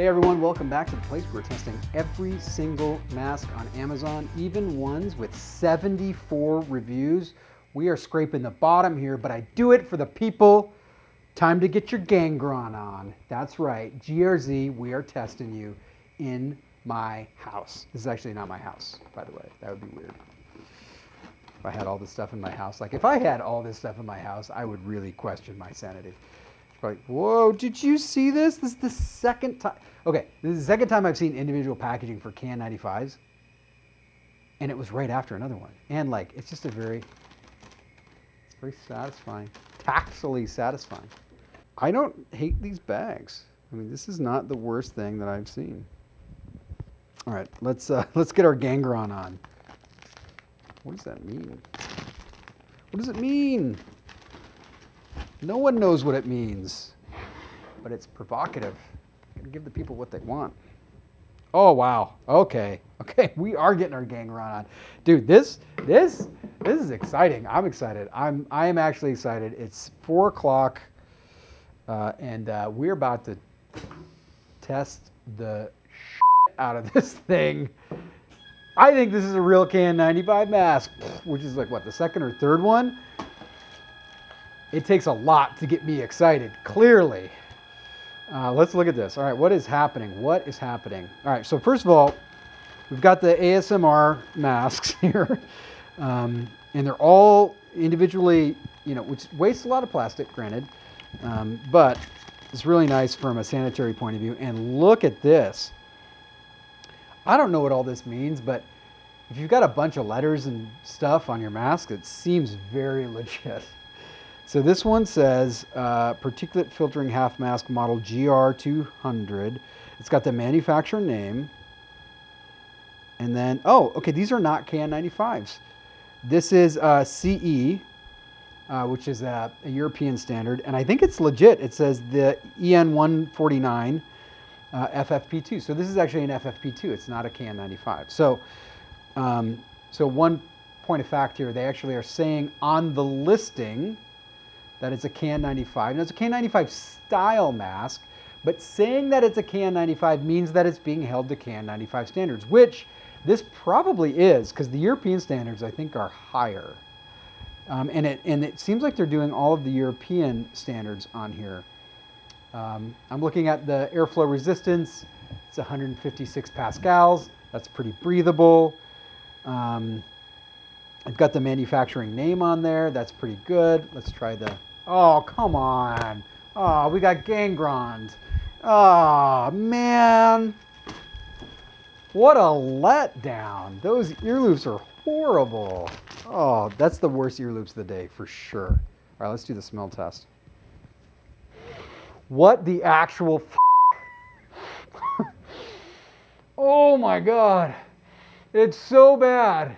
Hey everyone, welcome back to the place where we're testing every single mask on Amazon, even ones with 74 reviews. We are scraping the bottom here, but I do it for the people. Time to get your Gangrong on. That's right, GRZ, we are testing you in my house. This is actually not my house, by the way. That would be weird. If I had all this stuff in my house, I would really question my sanity. Like, whoa, did you see this? This is the second time. Okay, this is the second time I've seen individual packaging for KN95s. And it was right after another one. And like, it's just a very satisfying, tactily satisfying. I don't hate these bags. I mean, this is not the worst thing that I've seen. All right, let's get our Gangrong on. What does that mean? What does it mean? No one knows what it means, but it's provocative. Give the people what they want. Oh, wow. Okay. Okay. We are getting our Gangrong on. Dude, this is exciting. I'm excited. I am actually excited. It's 4 o'clock and we're about to test the shit out of this thing. I think this is a real KN95 mask, which is like, what, the second or third one? It takes a lot to get me excited, clearly. Let's look at this. All right, what is happening? What is happening? All right, so first of all, we've got the ASMR masks here. And they're all individually, you know, which wastes a lot of plastic, granted. But it's really nice from a sanitary point of view. And look at this. I don't know what all this means, but if you've got a bunch of letters and stuff on your mask, it seems very legit. So this one says, particulate filtering half mask model GR200. It's got the manufacturer name. And then, oh, okay, these are not KN95s. This is CE, which is a European standard. And I think it's legit. It says the EN 149 FFP2. So this is actually an FFP2. It's not a KN95. So, one point of fact here, they actually are saying on the listing that it's a KN95. Now, it's a KN95 style mask, but saying that it's a KN95 means that it's being held to KN95 standards, which this probably is, because the European standards, I think, are higher. And it seems like they're doing all of the European standards on here. I'm looking at the airflow resistance. It's 156 pascals. That's pretty breathable. I've got the manufacturing name on there. That's pretty good. Let's try the... Oh, come on. Oh, we got Gangrong. Oh, man. What a letdown. Those ear loops are horrible. Oh, that's the worst ear loops of the day for sure. All right, let's do the smell test. What the actual f Oh my God. It's so bad.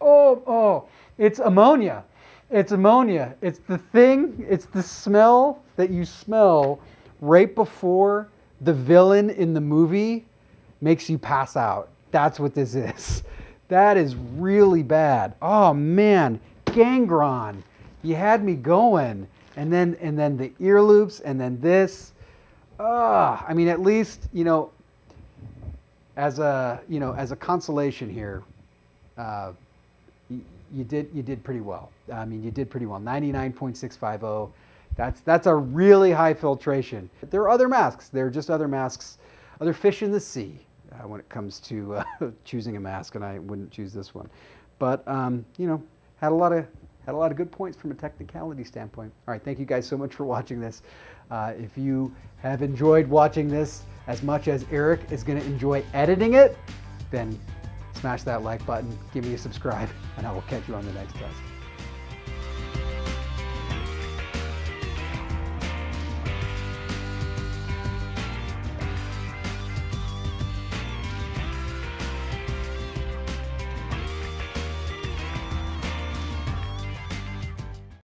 Oh, oh, it's ammonia. It's ammonia. It's the thing, it's the smell that you smell right before the villain in the movie makes you pass out. That's what this is. That is really bad. Oh man, Gangrong. You had me going. And then the ear loops and then this. I mean, at least, you know, as a consolation here, you did pretty well. I mean, you did pretty well. 99.650. That's a really high filtration. But there are other masks. They're just other masks, other fish in the sea when it comes to choosing a mask, and I wouldn't choose this one. But you know, had a lot of good points from a technicality standpoint. All right, thank you guys so much for watching this. If you have enjoyed watching this as much as Eric is going to enjoy editing it, then smash that like button, give me a subscribe, and I will catch you on the next test.